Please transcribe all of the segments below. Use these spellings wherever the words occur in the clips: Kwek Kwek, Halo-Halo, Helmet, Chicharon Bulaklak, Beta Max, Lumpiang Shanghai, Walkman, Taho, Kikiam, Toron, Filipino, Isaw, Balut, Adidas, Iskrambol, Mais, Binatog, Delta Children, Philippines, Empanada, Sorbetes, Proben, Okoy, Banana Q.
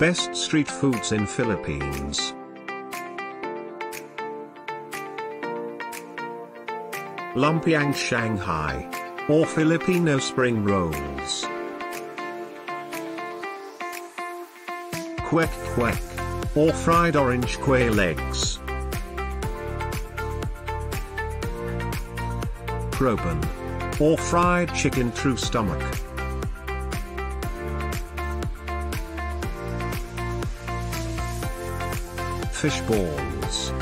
Best street foods in Philippines. Lumpiang Shanghai, or Filipino spring rolls. Kwek Kwek, or fried orange kway legs. Proben, or fried chicken through stomach. Fish balls.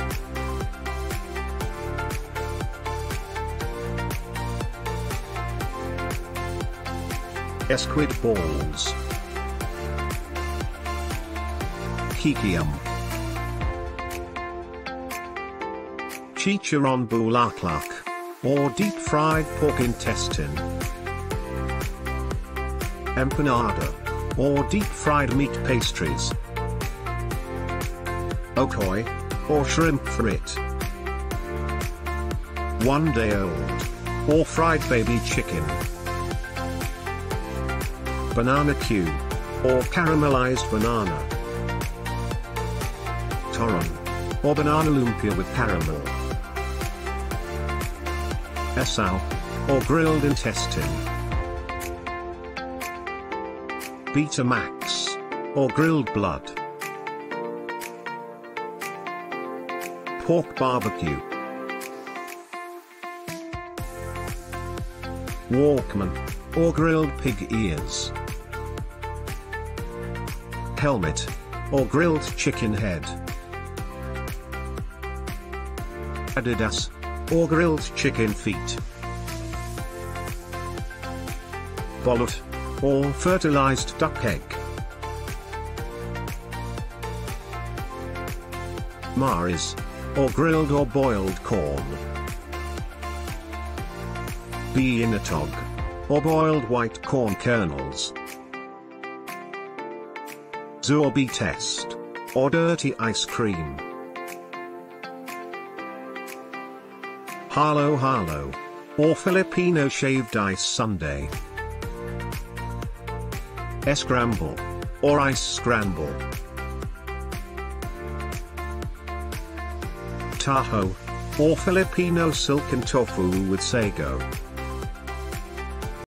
Squid balls. Kikiam. Chicharon Bulaklak, or deep fried pork intestine. Empanada, or deep fried meat pastries. Okoy, or shrimp frit. 1-day-old, or fried baby chicken. Banana Q, or caramelized banana. Toron, or banana lumpia with caramel. Isaw, or grilled intestine. Beta Max, or grilled blood. Pork barbecue. Walkman, or grilled pig ears. Helmet, or grilled chicken head. Adidas, or grilled chicken feet. Balut, or fertilized duck egg. Mais, or grilled or boiled corn. Binatog, or boiled white corn kernels. Sorbetes, or dirty ice cream. Halo-Halo, or Filipino shaved ice sundae. Iskrambol, or ice scramble. Taho, or Filipino silken tofu with sago.